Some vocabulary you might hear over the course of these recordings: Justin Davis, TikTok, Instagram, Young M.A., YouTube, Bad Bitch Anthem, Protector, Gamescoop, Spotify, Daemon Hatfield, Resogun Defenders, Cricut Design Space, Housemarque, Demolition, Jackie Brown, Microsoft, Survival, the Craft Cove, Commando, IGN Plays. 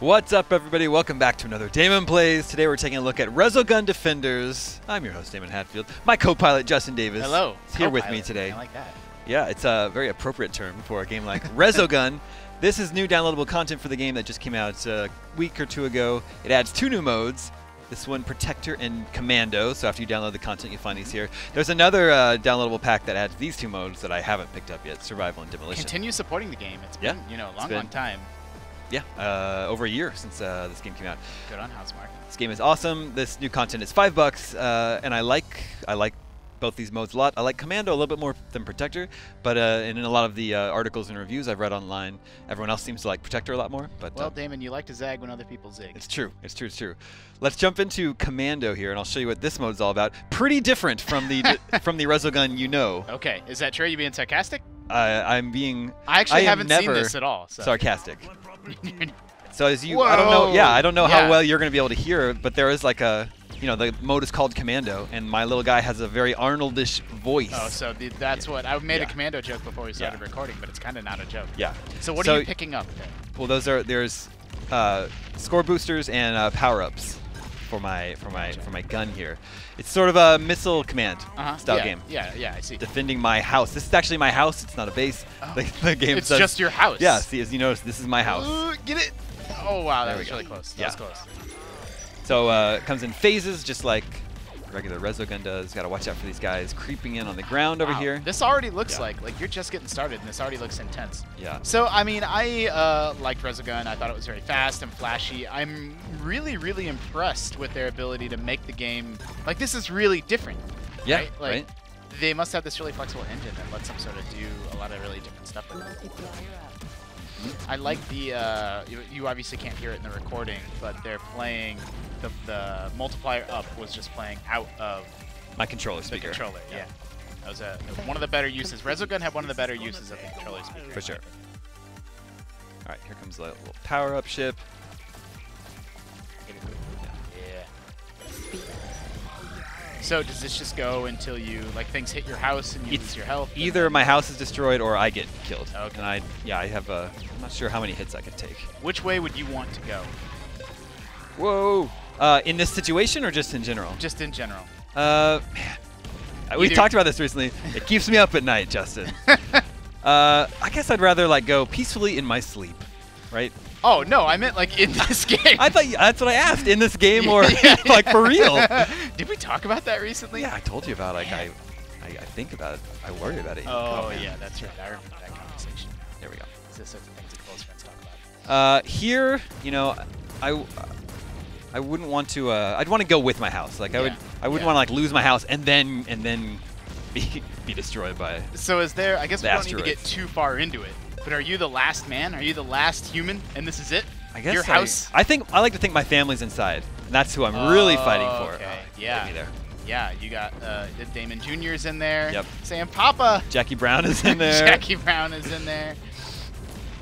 What's up, everybody? Welcome back to another Daemon Plays. Today we're taking a look at Resogun Defenders. I'm your host, Daemon Hatfield. My co-pilot, Justin Davis. Hello. He's here with me today. I like that. Yeah, it's a very appropriate term for a game like Resogun. This is new downloadable content for the game that just came out a week or two ago. It adds two new modes. This one, Protector and Commando. So after you download the content, you'll find these here. There's another downloadable pack that adds these two modes that I haven't picked up yet, Survival and Demolition. Continue supporting the game. It's been, you know, a long time. Yeah, over a year since this game came out. Good on Housemarque. This game is awesome. This new content is $5, and I like both these modes a lot. I like Commando a little bit more than Protector, but and in a lot of the articles and reviews I've read online, everyone else seems to like Protector a lot more. But well, Damon, you like to zag when other people zig. It's true. It's true. It's true. Let's jump into Commando here, and I'll show you what this mode's all about. Pretty different from the from the Resogun, you know. Okay, is that true? You being sarcastic? I'm being. I actually haven't seen this at all. So. Sarcastic. So as you, whoa. I don't know. Yeah, I don't know how well you're going to be able to hear, but there is like a, you know, the mode is called Commando, and my little guy has a very Arnoldish voice. Oh, so that's what I made a Commando joke before we started recording, but it's kind of not a joke. Yeah. So what are you picking up then? Well, there's score boosters and power-ups for my gun here. It's sort of a missile command style game. Yeah, I see. Defending my house. This is actually my house. It's not a base. Oh. The game says, just your house. Yeah, see, as you notice, this is my house. Get it? Oh, wow, that was really close. That was close. So it comes in phases, just like regular Resogun does. Got to watch out for these guys creeping in on the ground over here. This already looks like you're just getting started, and this already looks intense. Yeah. So I mean, I liked Resogun. I thought it was very fast and flashy. I'm really, really impressed with their ability to make the game like this is really different. Yeah. Right. Like, they must have this really flexible engine that lets them sort of do a lot of really different stuff with it. I like the. You obviously can't hear it in the recording, but they're playing. The multiplier up was just playing out of my controller speaker. The controller, yeah. That was one of the better uses. Resogun had one of the better uses of the controller speaker. For sure. All right, here comes the little power-up ship. Yeah. So does this just go until you, like, things hit your house and you lose your health? Either my house is destroyed or I get killed. Okay. And I have I'm not sure how many hits I could take. Which way would you want to go? Whoa. In this situation or just in general? Just in general. Man. We talked about this recently. It keeps me up at night, Justin. I guess I'd rather like go peacefully in my sleep, right? Oh, no, I meant like in this game. I thought that's what I asked, in this game or like for real. Did we talk about that recently? Yeah, I told you about like I think about it. I worry about it. Oh, yeah, that's right. I remember that conversation. There we go. Is this sort of things that close friends talk about? Here, you know, I wouldn't want to. I'd want to go with my house. Like I wouldn't want to like lose my house and then be destroyed by. So is there? I guess we don't need to get too far into it. But are you the last man? Are you the last human? And this is it? I guess your house. I like to think my family's inside. And that's who I'm really fighting for. Okay. Yeah. There. Yeah. You got Damon Jr.'s in there. Yep. Saying Papa. Jackie Brown is in there. Jackie Brown is in there.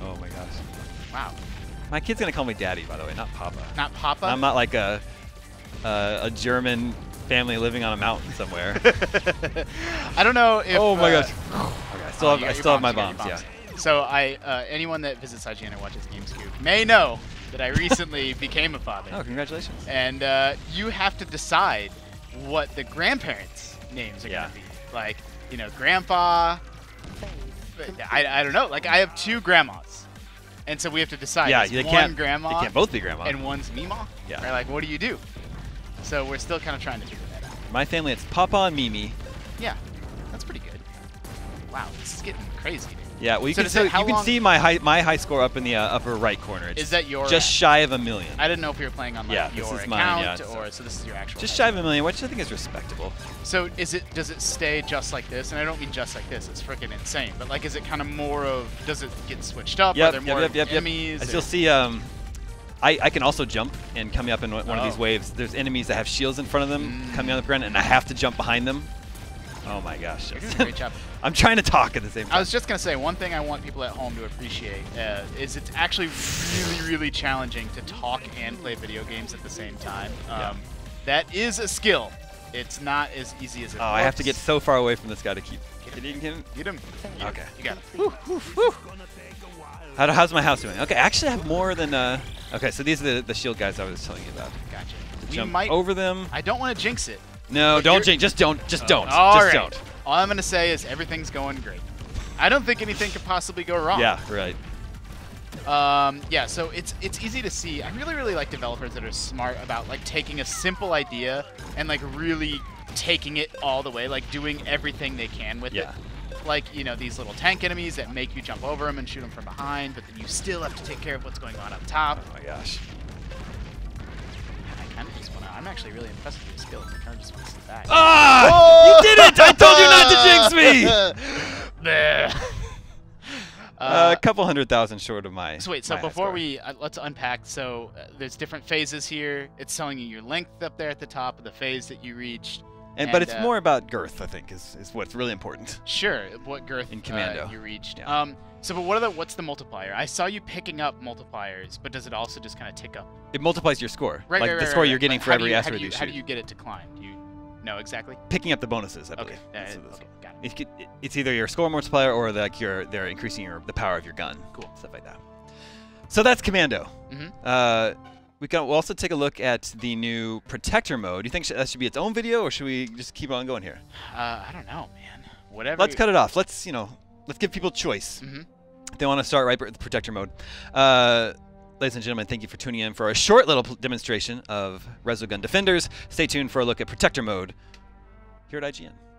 Oh my gosh. Wow. My kid's gonna call me Daddy, by the way, not Papa. Not Papa? I'm not like a German family living on a mountain somewhere. I don't know if... Oh my gosh. Okay, I still have my bombs, yeah. So anyone that visits IGN and watches Gamescoop may know that I recently became a father. Oh, congratulations. And you have to decide what the grandparents' names are gonna be. Like, you know, Grandpa... I don't know. Like, I have two grandmas. And so we have to decide. Yeah, they can't both be grandma. And one's Mima. Yeah. Right? Like, what do you do? So we're still kind of trying to figure that out. My family, it's Papa and Mimi. Yeah, that's pretty good. Wow, this is getting crazy. Dude. Yeah, well, you can see my high score up in the upper right corner. It's is that your? Just shy of 1 million. I didn't know if you were playing on like your account so this is your actual. Just shy of 1 million, which I think is respectable. So is it? Does it stay just like this? And I don't mean just like this. It's freaking insane. But like, is it kind of more of? Does it get switched up? Yep, are there more enemies? As you'll see, I can also jump and coming up in one of these waves. There's enemies that have shields in front of them coming on the ground, and I have to jump behind them. Oh my gosh. You're doing a great job. I'm trying to talk at the same time. I was just going to say, one thing I want people at home to appreciate is it's actually really, really challenging to talk and play video games at the same time. That is a skill. It's not as easy as it looks. I have to get so far away from this guy to keep hitting him. Get him. Okay. You got him. How's my house doing? Okay, I actually have more than Okay, so these are the shield guys I was telling you about. Gotcha. Jump over them. I don't want to jinx it. No, but don't jinx. Just don't. Just don't. All just right. Don't. All I'm going to say is everything's going great. I don't think anything could possibly go wrong. Yeah, right. Yeah, so it's easy to see. I really like developers that are smart about like taking a simple idea and like really taking it all the way, like doing everything they can with it. Like, you know, these little tank enemies that make you jump over them and shoot them from behind, but then you still have to take care of what's going on up top. Oh my gosh. I'm actually really impressed with your skills in terms of this back. Ah! Oh! You did it! I told you not to jinx me! A couple 100,000 short of my. So wait, so before we let's unpack. So there's different phases here. It's telling you your length up there at the top of the phase that you reached. And but it's more about girth, I think, is what's really important. Sure, what girth in Commando you reached. Yeah. So, but what's the multiplier? I saw you picking up multipliers, but does it also just kind of tick up? It multiplies your score, right? Like right, the score you're getting for every asteroid you shoot. How do you get it to climb? Do you know exactly? Picking up the bonuses, I believe. Okay, got it. It's either your score multiplier or like they're increasing the power of your gun. Cool, stuff like that. So that's Commando. Mm-hmm. We'll also take a look at the new Protector mode. Do you think that should be its own video, or should we just keep on going here? I don't know, man. Whatever. Let's cut it off. Let's, you know, let's give people choice. Mm-hmm. If they want to start right with Protector mode. Ladies and gentlemen, thank you for tuning in for a short little demonstration of Resogun Defenders. Stay tuned for a look at Protector mode here at IGN.